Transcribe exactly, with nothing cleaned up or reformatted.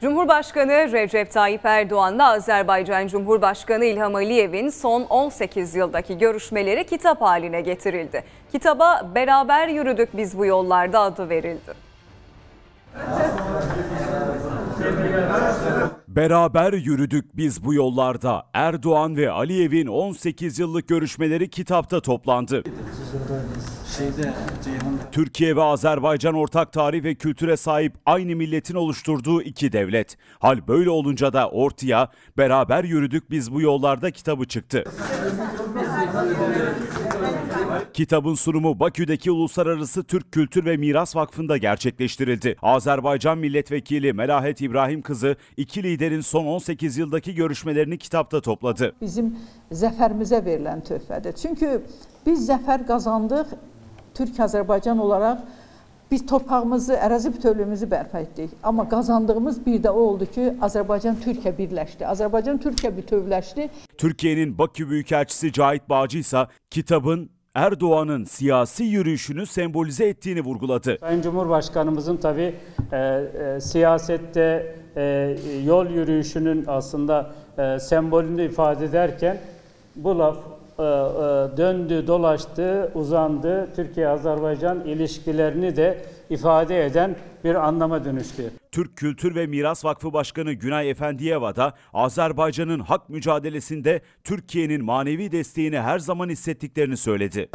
Cumhurbaşkanı Recep Tayyip Erdoğan'la Azerbaycan Cumhurbaşkanı İlham Aliyev'in son on sekiz yıldaki görüşmeleri kitap haline getirildi. Kitaba "Beraber Yürüdük Biz Bu Yollarda" adı verildi. Beraber yürüdük biz bu yollarda. Erdoğan ve Aliyev'in on sekiz yıllık görüşmeleri kitapta toplandı. Türkiye ve Azerbaycan ortak tarih ve kültüre sahip, aynı milletin oluşturduğu iki devlet. Hal böyle olunca da ortaya "Beraber Yürüdük Biz Bu Yollarda" kitabı çıktı. Kitabın sunumu Bakü'deki Uluslararası Türk Kültür ve Miras Vakfı'nda gerçekleştirildi. Azerbaycan Milletvekili Melahat İbrahim Kızı, iki liderin son on sekiz yıldaki görüşmelerini kitapta topladı. Bizim zəfərimizə verilən töhfədir. Çünkü biz zəfər kazandık, Türk-Azerbaycan olarak biz torpağımızı, ərazi bütövlüyümüzü bərpa etdik. Ama kazandığımız bir de o oldu ki, Azerbaycan Türkiye birleşti. Azerbaycan Türkiye bütövləşdi. Türkiye'nin Bakü Büyükelçisi Cahit Bacıysa kitabın Erdoğan'ın siyasi yürüyüşünü sembolize ettiğini vurguladı. Sayın Cumhurbaşkanımızın tabii e, e, siyasette e, yol yürüyüşünün aslında e, sembolünü ifade ederken bu laf e, e, döndü, dolaştı, uzandı. Türkiye-Azerbaycan ilişkilerini de ifade eden bir anlama dönüştü. Türk Kültür ve Miras Vakfı Başkanı Günay Efendiyeva da Azerbaycan'ın hak mücadelesinde Türkiye'nin manevi desteğini her zaman hissettiklerini söyledi.